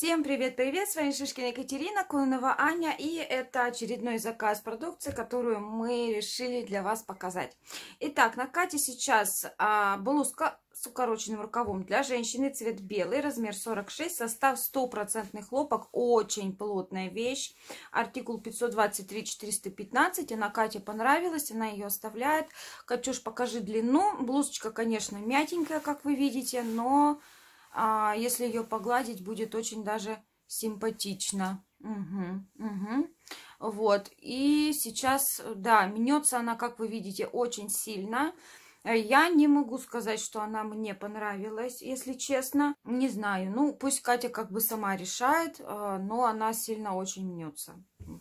Всем привет-привет! С вами Шишкина Екатерина, Кононова Аня, и это очередной заказ продукции, которую мы решили для вас показать. Итак, на Кате сейчас блузка с укороченным рукавом для женщины, цвет белый, размер 46, состав 100% хлопок, очень плотная вещь, артикул 523-415, она Кате понравилась, она ее оставляет. Катюш, покажи длину, блузочка, конечно, мятенькая, как вы видите, но... если ее погладить, будет очень даже симпатично. Вот. И сейчас, да, мнется она, как вы видите, очень сильно. Я не могу сказать, что она мне понравилась, если честно. Не знаю. Ну, пусть Катя как бы сама решает, но она сильно очень мнется.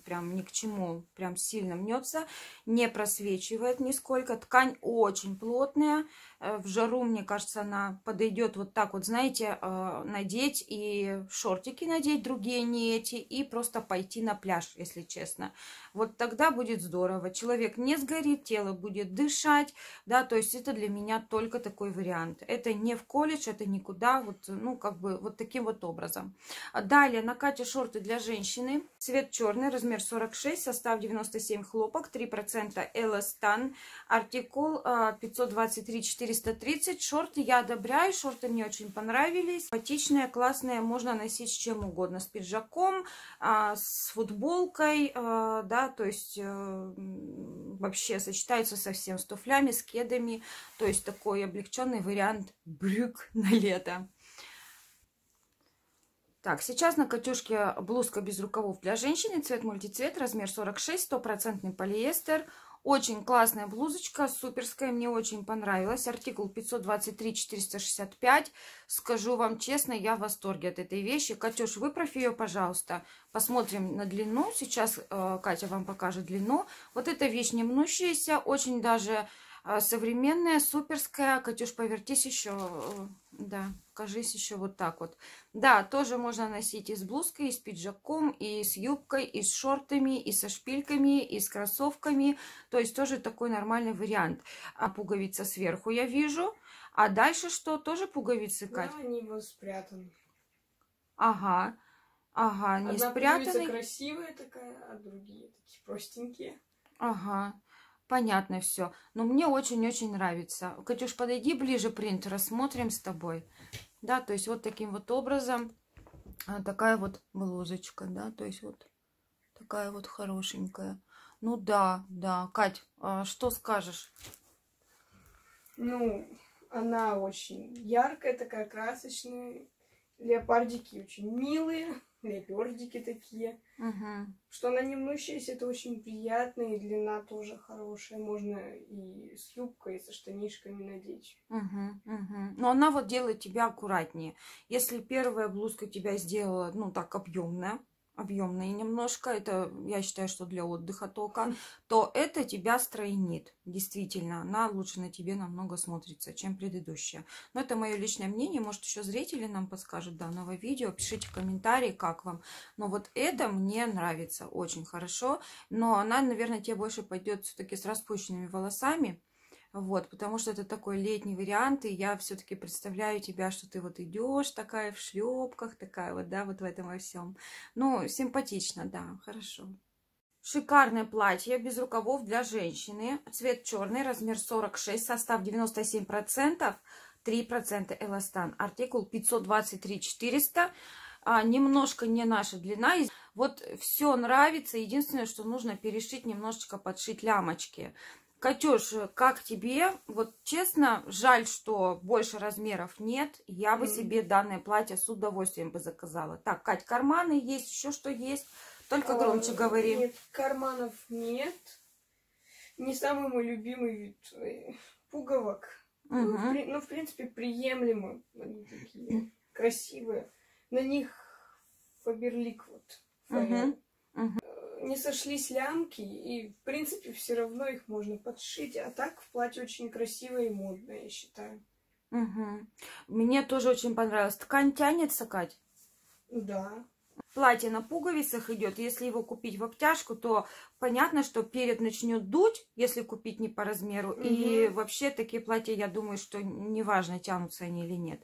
Прям ни к чему. Прям сильно мнется. Не просвечивает нисколько. Ткань очень плотная. В жару, мне кажется, она подойдет вот так вот, знаете, надеть и шортики надеть, другие не эти, и просто пойти на пляж, если честно. Вот тогда будет здорово. Человек не сгорит, тело будет дышать, да, то есть это для меня только такой вариант. Это не в колледж, это никуда. Вот, ну, как бы вот таким вот образом. Далее на Кате шорты для женщины. Цвет черный, размер 46, состав 97 хлопок, 3% эластан, артикул 523-430. Шорты я одобряю, шорты мне очень понравились. Симпатичные, классные, можно носить с чем угодно. С пиджаком, с футболкой, да, то есть вообще сочетаются совсем с туфлями, с кедами. То есть такой облегченный вариант брюк на лето. Так, сейчас на Катюшке блузка без рукавов для женщины, цвет мультицвет, размер 46, стопроцентный полиэстер. Очень классная блузочка, суперская, мне очень понравилась. Артикул 523-465. Скажу вам честно, я в восторге от этой вещи. Катюш, выправь ее, пожалуйста. Посмотрим на длину. Сейчас Катя вам покажет длину. Вот эта вещь не мнущаяся, очень даже... современная, суперская. Катюш, повертись еще. Да, кажись еще вот так вот. Да, тоже можно носить и с блузкой, и с пиджаком, и с юбкой, и с шортами, и со шпильками, и с кроссовками. То есть тоже такой нормальный вариант. А пуговица сверху я вижу. А дальше что? Тоже пуговицы, Катя? Да, они вот спрятаны. Ага. Ага, не спрятаны. Одна пуговица красивая такая, а другие такие простенькие. Ага. Понятно все. Но мне очень-очень нравится. Катюш, подойди ближе, принт рассмотрим с тобой. Да, то есть вот таким вот образом такая вот блузочка, да, то есть вот такая вот хорошенькая. Ну да, да. Кать, что скажешь? Ну, она очень яркая, такая красочная. Леопардики очень милые. Лепердики такие. Что она не мнущаяся, это очень приятно. И длина тоже хорошая. Можно и с юбкой, и со штанишками надеть. Но она вот делает тебя аккуратнее. Если первая блузка тебя сделала, ну, так, объемная немножко, это, я считаю, что для отдыха только, то это тебя стройнит. Действительно, она лучше на тебе намного смотрится, чем предыдущая. Но это мое личное мнение. Может, еще зрители нам подскажут данного видео. Пишите комментарии, как вам. Но вот это мне нравится очень хорошо. Но она, наверное, тебе больше пойдет все-таки с распущенными волосами. Вот, потому что это такой летний вариант, и я все-таки представляю тебя, что ты вот идешь такая в шлепках, такая вот, да, вот в этом во всем. Ну, симпатично, да, хорошо. Шикарное платье без рукавов для женщины. Цвет черный, размер 46, состав 97%, 3% эластан. Артикул 523-400. Немножко не наша длина. Вот все нравится. Единственное, что нужно перешить, немножечко подшить лямочки. Катюш, как тебе? Вот честно, жаль, что больше размеров нет. Я бы себе данное платье с удовольствием бы заказала. Так, Кать, карманы есть, еще что есть? Только громче говори. Нет, карманов нет. Не самый мой любимый вид пуговок. Ну, в принципе, приемлемо. Они такие красивые. На них Фаберлик вот. Не сошлись лямки, и в принципе все равно их можно подшить, а так в платье очень красиво и модно, я считаю. Мне тоже очень понравилось. Ткань тянется, Кать? Да. Платье на пуговицах идет, если его купить в обтяжку, то понятно, что перед начнет дуть, если купить не по размеру. Угу. И вообще такие платья, я думаю, что неважно, тянутся они или нет.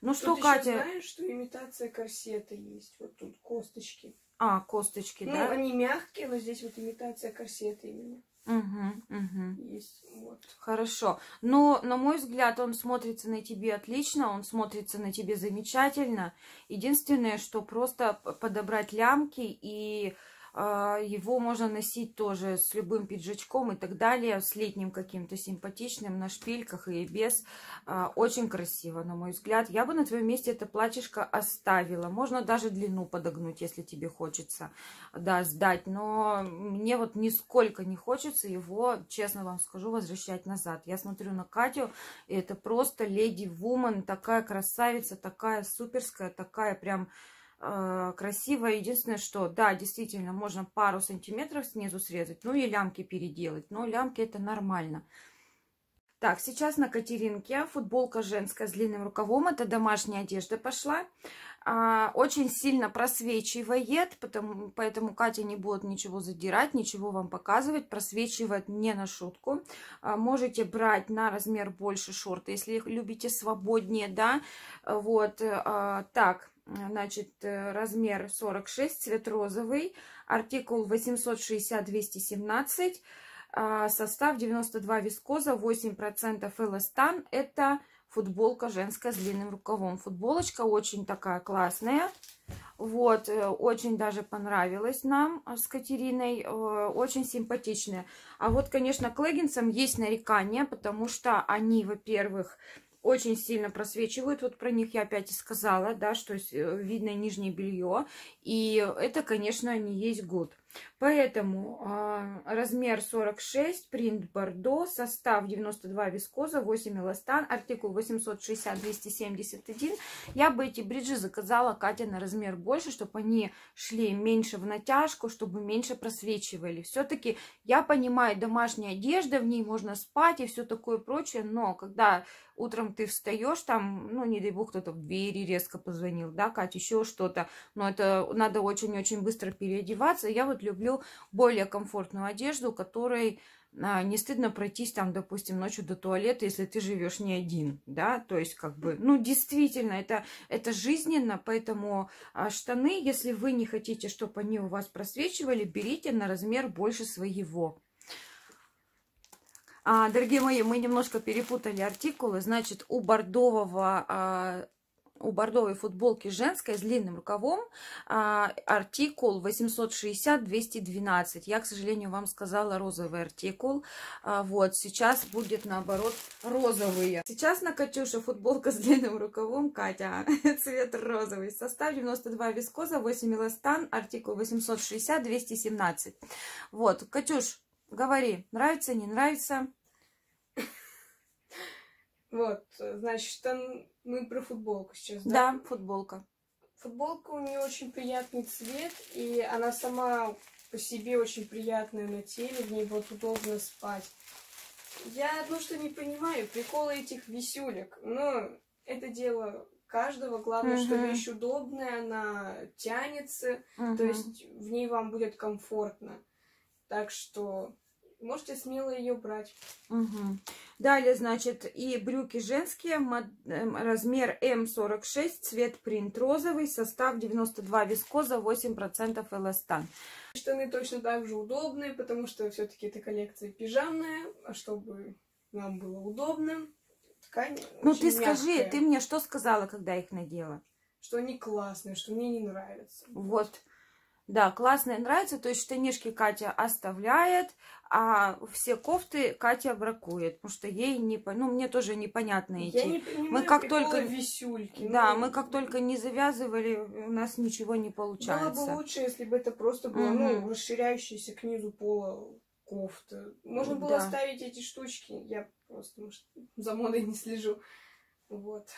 Ну что, Катя... знаешь, что имитация корсета есть? Вот тут косточки. А, косточки, ну, да? Ну, они мягкие, но здесь вот имитация корсета именно. Угу, угу. Есть, вот. Хорошо. Но, на мой взгляд, он смотрится на тебе отлично, он смотрится на тебе замечательно. Единственное, что просто подобрать лямки, и его можно носить тоже с любым пиджачком и так далее, с летним каким-то симпатичным, на шпильках и без. Очень красиво, на мой взгляд. Я бы на твоем месте это платьишко оставила. Можно даже длину подогнуть, если тебе хочется, да, сдать. Но мне вот нисколько не хочется его, честно вам скажу, возвращать назад. Я смотрю на Катю, и это просто леди-вумен, такая красавица, такая суперская, такая прям... красивая. Единственное, что, да, действительно, можно пару сантиметров снизу срезать, ну и лямки переделать, но лямки это нормально. Так, сейчас на Катеринке футболка женская с длинным рукавом, это домашняя одежда пошла. Очень сильно просвечивает, поэтому Катя не будет ничего задирать, ничего вам показывать. Просвечивает не на шутку. Можете брать на размер больше шорты, если любите свободнее, да. Вот так, значит, размер 46, цвет розовый, артикул 860-217, состав 92 вискоза, 8% эластан. Это футболка женская с длинным рукавом. Футболочка очень такая классная. Вот, очень даже понравилась нам с Катериной. Очень симпатичная. А вот, конечно, к леггинсам есть нарекания, потому что они, во-первых, очень сильно просвечивают. Вот про них я опять и сказала, да, что видно нижнее белье. И это, конечно, не есть гуд. Поэтому размер 46, принт бордо, состав 92 вискоза, 8 эластан, артикул 860-271. Я бы эти бриджи заказала Кате на размер больше, чтобы они шли меньше в натяжку, чтобы меньше просвечивали. Все-таки я понимаю, домашняя одежда, в ней можно спать и все такое прочее, но когда утром ты встаешь, там, ну, не дай бог, кто-то в двери резко позвонил, да, Катя, еще что-то, но это надо очень-очень быстро переодеваться. Я вот люблю более комфортную одежду, которой не стыдно пройтись там, допустим, ночью до туалета, если ты живешь не один, да, то есть как бы, ну, действительно, это жизненно, поэтому штаны, если вы не хотите, чтобы они у вас просвечивали, берите на размер больше своего. Дорогие мои, мы немножко перепутали артикулы, значит, у бордовой футболки женской с длинным рукавом артикул 860-212. Я, к сожалению, вам сказала розовый артикул. Вот, сейчас будет, наоборот, розовые. Сейчас на Катюше футболка с длинным рукавом, Катя, цвет розовый. Состав 92 вискоза, 8 эластан, артикул 860-217. Вот, Катюш, говори, нравится, не нравится? Вот, значит, там мы про футболку сейчас, да? Да, футболка. Футболка, у нее очень приятный цвет, и она сама по себе очень приятная на теле, в ней будет удобно спать. Я одно что не понимаю, приколы этих висюлек, но это дело каждого, главное, что вещь удобная, она тянется, то есть в ней вам будет комфортно, так что... можете смело ее брать. Угу. Далее, значит, и брюки женские, размер М46, цвет принт розовый, состав 92 вискоза, 8% эластан. Штаны точно так же удобные, потому что все-таки это коллекция пижамная, а чтобы нам было удобно, ткань ну очень ты мягкая. Скажи, ты мне что сказала, когда их надела? Что они классные, что мне не нравятся. Вот. Да, классные, нравятся, то есть штанишки Катя оставляет, а все кофты Катя бракует, потому что ей не... ну, мне тоже непонятно идти. Я не понимаю, мы как только висюльки. Да, мы как только не завязывали, у нас ничего не получается. Было бы лучше, если бы это просто было, ну, расширяющаяся к низу пола кофта. Можно было ставить эти штучки, я просто, может, за модой не слежу. Вот.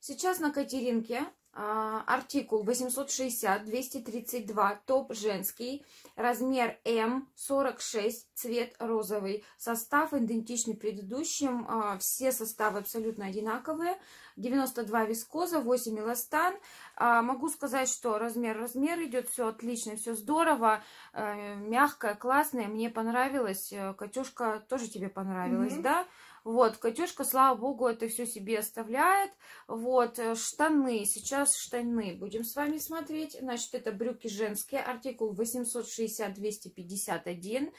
Сейчас на Катеринке Артикул 860-232, топ женский, размер М, 46, цвет розовый. Состав идентичный предыдущим, все составы абсолютно одинаковые. 92 вискоза, 8 эластан. Могу сказать, что размер идет, все отлично, все здорово, мягкое, классное, мне понравилось. Катюшка, тоже тебе понравилось, да? Вот, Катюшка, слава богу, это все себе оставляет. Вот, штаны. Сейчас штаны будем с вами смотреть. Значит, это брюки женские. Артикул 860-251.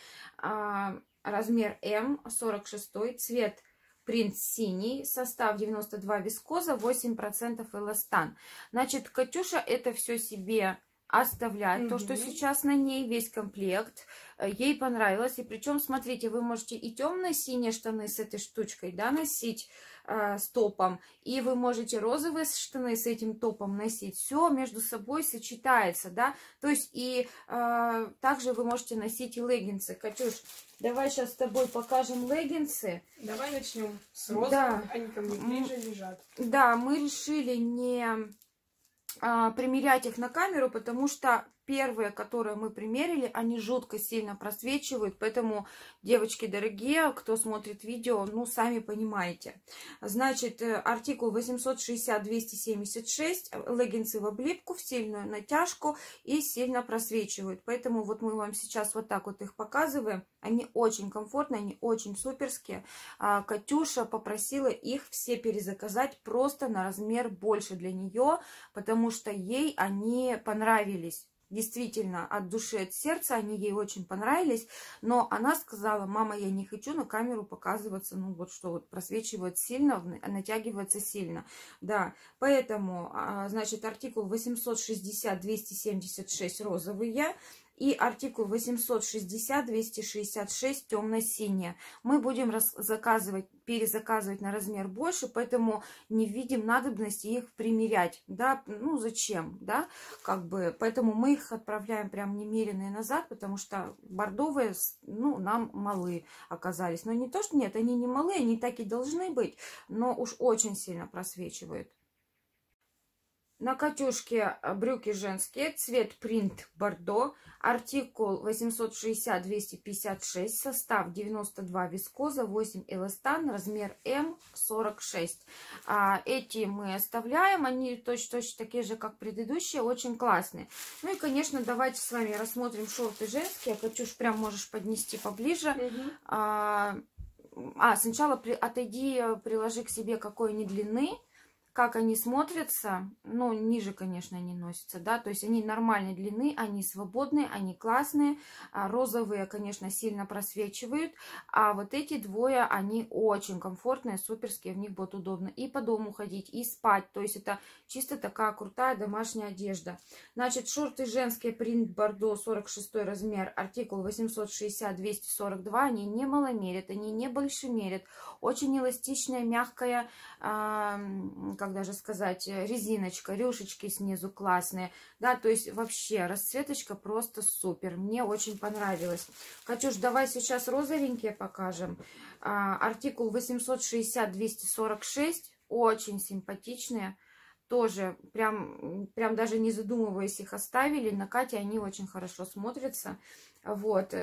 Размер М, 46. Цвет принт синий. Состав 92 вискоза, 8% эластан. Значит, Катюша это все себе оставлять, то, что сейчас на ней, весь комплект, ей понравилось. И причем, смотрите, вы можете и темно-синие штаны с этой штучкой, да, носить с топом, и вы можете розовые штаны с этим топом носить. Все между собой сочетается, да, то есть и также вы можете носить и леггинсы. Катюш, давай сейчас с тобой покажем леггинсы. Давай начнем с розовых, да. Они ко мне ближе лежат. Да, мы решили не примерять их на камеру, потому что первые, которые мы примерили, они жутко сильно просвечивают, поэтому, девочки дорогие, кто смотрит видео, ну, сами понимаете. Значит, артикул 860-276, леггинсы в облипку, в сильную натяжку и сильно просвечивают, поэтому вот мы вам сейчас вот так вот их показываем, они очень комфортные, они очень суперские. Катюша попросила их все перезаказать просто на размер больше для нее, потому что ей они понравились. Действительно, от души, от сердца, они ей очень понравились, но она сказала: мама, я не хочу на камеру показываться, ну вот что, вот просвечивает сильно, натягивается сильно, да, поэтому, значит, артикул 860-276 розовые и артикул 860-266 темно-синие. Мы будем перезаказывать на размер больше, поэтому не видим надобности их примерять, да, ну зачем, да, как бы, поэтому мы их отправляем прям немеренные назад, потому что бордовые, ну, нам малы оказались, но не то, что нет, они не малы, они так и должны быть, но уж очень сильно просвечивают. На Катюшке брюки женские, цвет принт бордо, артикул 860-256, состав 92 вискоза, 8 эластан, размер М, 46. Эти мы оставляем, они точно такие же, как предыдущие, очень классные. Ну и, конечно, давайте с вами рассмотрим шорты женские. Катюш, прям можешь поднести поближе. Сначала отойди, приложи к себе, какой они длины. Как они смотрятся, ну, ниже, конечно, они носятся, да, то есть они нормальной длины, они свободные, они классные, розовые, конечно, сильно просвечивают, а вот эти двое, они очень комфортные, суперские, в них будет удобно и по дому ходить, и спать, то есть это чисто такая крутая домашняя одежда. Значит, шорты женские, принт бордо, 46 размер, артикул 860-242, они не маломерят, они не большемерят, очень эластичная, мягкая, как даже сказать, резиночка, рюшечки снизу классные, да, то есть вообще расцветочка просто супер, мне очень понравилось. Катюш, давай сейчас розовенькие покажем. Артикул 860-246, очень симпатичные, тоже прям даже не задумываясь их оставили, на Кате они очень хорошо смотрятся. Вот,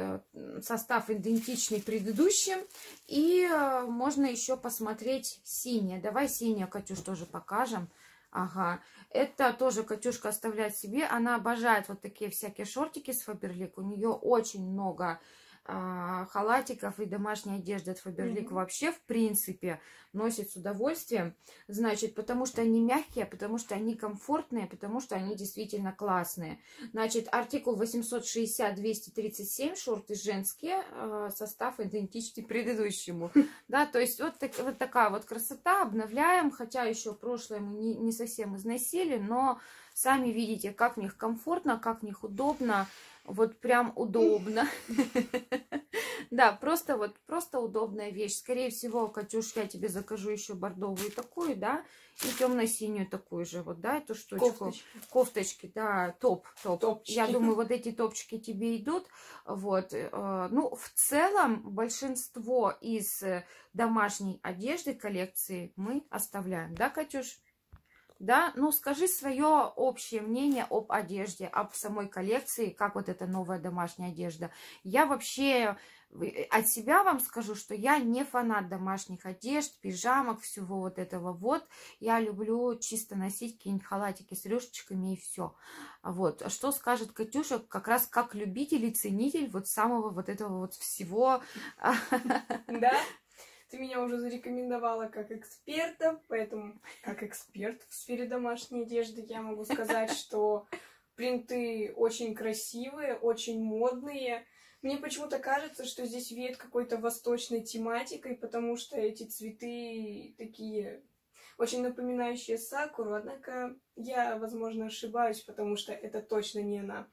состав идентичный предыдущим, и можно еще посмотреть синие. Давай синие, Катюш, тоже покажем. Ага, это тоже Катюшка оставляет себе, она обожает вот такие всякие шортики с Фаберлик, у нее очень много халатиков и домашняя одежда от Фаберлик вообще, в принципе, носит с удовольствием, значит, потому что они мягкие, потому что они комфортные, потому что они действительно классные. Значит, артикул 860-237, шорты женские, состав идентичный предыдущему, да, то есть вот такая вот красота, обновляем, хотя еще прошлое мы не совсем износили, но сами видите, как в них комфортно, как в них удобно. Вот прям удобно. Да, просто удобная вещь. Скорее всего, Катюш, я тебе закажу еще бордовую такую, да, и темно-синюю такую же, вот, да, эту штучку. Кофточки, да, топ. Я думаю, вот эти топчики тебе идут. Вот, ну, в целом, большинство из домашней одежды, коллекции мы оставляем, да, Катюш? да, ну скажи свое общее мнение об одежде, об самой коллекции, как вот эта новая домашняя одежда. Я вообще от себя вам скажу, что я не фанат домашних одежд, пижамок, всего вот этого вот. Я люблю чисто носить какие-нибудь халатики с рюшечками и все. Вот. А что скажет Катюша, как раз как любитель и ценитель вот самого вот этого вот всего? Да? Ты меня уже зарекомендовала как эксперта, поэтому как эксперт в сфере домашней одежды я могу сказать, что принты очень красивые, очень модные. Мне почему-то кажется, что здесь веет какой-то восточной тематикой, потому что эти цветы такие очень напоминающие сакуру, однако я, возможно, ошибаюсь, потому что это точно не она.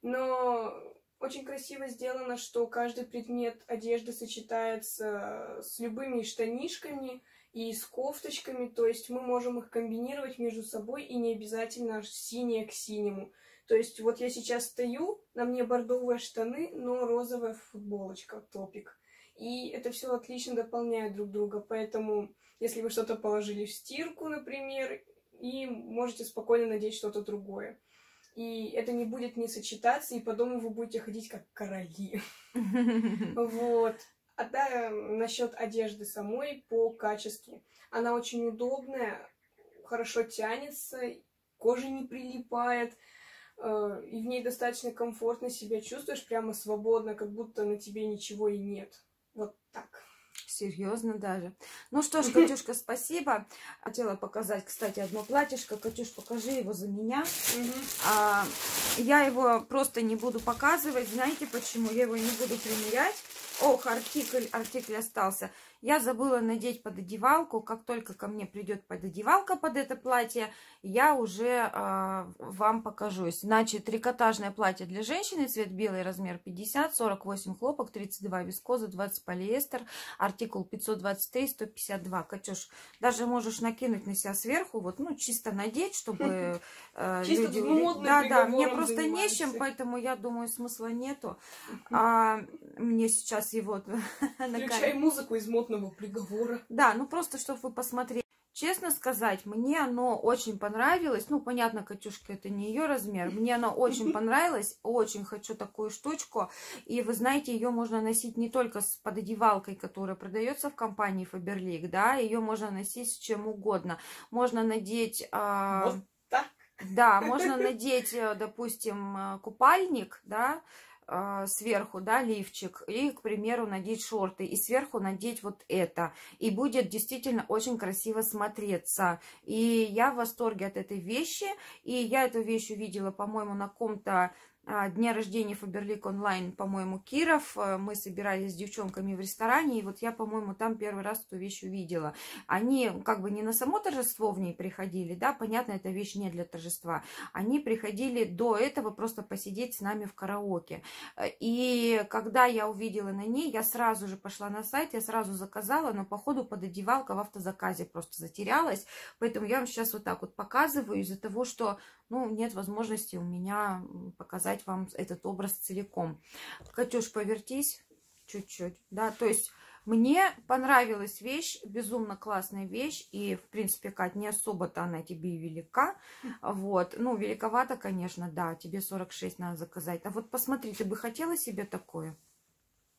Но очень красиво сделано, что каждый предмет одежды сочетается с любыми штанишками и с кофточками, то есть мы можем их комбинировать между собой и не обязательно синее к синему. То есть вот я сейчас стою, на мне бордовые штаны, но розовая футболочка, топик. И это все отлично дополняет друг друга, поэтому если вы что-то положили в стирку, например, и можете спокойно надеть что-то другое. И это не будет не сочетаться, и по дому вы будете ходить как короли. Вот. А да, насчет одежды самой по качеству. Она очень удобная, хорошо тянется, кожа не прилипает. И в ней достаточно комфортно себя чувствуешь, прямо свободно, как будто на тебе ничего и нет. Вот так. Серьезно даже. Ну что ж, Катюшка, спасибо. Хотела показать, кстати, одно платьишко. Катюш, покажи его за меня. Я его просто не буду показывать. Знаете почему? Я его не буду примерять. Ох, артикль остался. Я забыла надеть пододевалку. Как только ко мне придет пододевалка под это платье, я уже вам покажу. Значит, трикотажное платье для женщины, цвет белый, размер 50, 48 хлопок, 32 вискоза, 20 полиэстер, артикул 523-152. Катюш, даже можешь накинуть на себя сверху, вот, ну, чисто надеть, чтобы люди... Да, да, мне просто не с чем, поэтому я думаю, смысла нету. Мне сейчас его... Включай музыку из модного приговора. Да, ну просто, чтобы вы посмотрели. Честно сказать, мне оно очень понравилось. Ну, понятно, Катюшка, это не ее размер. Мне оно очень понравилось. Очень хочу такую штучку. И вы знаете, ее можно носить не только с пододевалкой, которая продается в компании Faberlic, да, ее можно носить с чем угодно. Можно надеть... Вот так. Да, можно надеть, допустим, купальник, да, сверху, да, лифчик, и, к примеру, надеть шорты, и сверху надеть вот это, и будет действительно очень красиво смотреться. И я в восторге от этой вещи, и я эту вещь увидела, по-моему, на ком-то дне рождения Фаберлик онлайн, по-моему, Киров. Мы собирались с девчонками в ресторане, и вот я, по-моему, там первый раз эту вещь увидела. Они как бы не на само торжество в ней приходили, да, понятно, эта вещь не для торжества. Они приходили до этого просто посидеть с нами в караоке. И когда я увидела на ней, я сразу же пошла на сайт, я сразу заказала, но, походу, пододевалка в автозаказе просто затерялась. Поэтому я вам сейчас вот так вот показываю из-за того, что, ну, нет возможности у меня показать вам этот образ целиком. Катюш, повертись чуть-чуть, да, то есть мне понравилась вещь, безумно классная вещь, и, в принципе, Кать, не особо-то она тебе и велика, вот, ну, великовато, конечно, да, тебе 46 надо заказать, а вот посмотри, ты бы хотела себе такое?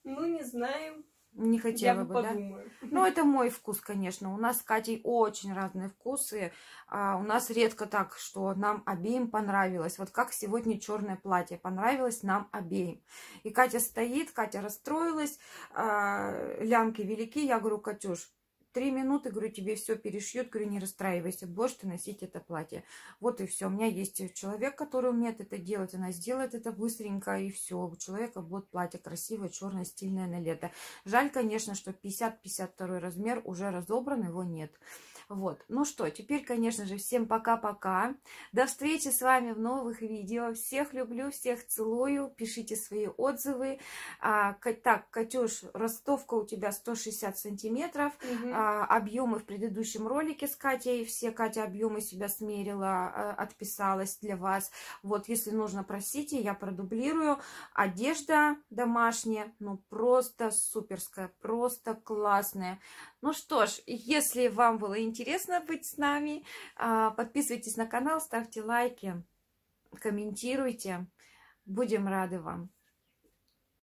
Ну, не знаю. Не хотела бы, да? Ну, это мой вкус, конечно. У нас с Катей очень разные вкусы. У нас редко так, что нам обеим понравилось. Вот как сегодня черное платье понравилось нам обеим. И Катя стоит, Катя расстроилась, лямки велики. Я говорю, Катюш, 3 минуты, говорю, тебе все перешьют, говорю, не расстраивайся, будешь ты носить это платье. Вот и все. У меня есть человек, который умеет это делать, она сделает это быстренько, и все. У человека будет платье красивое, черное, стильное на лето. Жаль, конечно, что 50-52 размер уже разобран, его нет. Вот. Ну что, теперь, конечно же, всем пока-пока. До встречи с вами в новых видео. Всех люблю, всех целую. Пишите свои отзывы. Так, Катюш, ростовка у тебя 160 сантиметров. Объемы в предыдущем ролике с Катей, все Катя объемы себя смерила, отписалась для вас. Вот, если нужно, просите, я продублирую. Одежда домашняя, ну просто суперская, просто классная. Ну что ж, если вам было интересно, интересно быть с нами. Подписывайтесь на канал, ставьте лайки, комментируйте. Будем рады вам.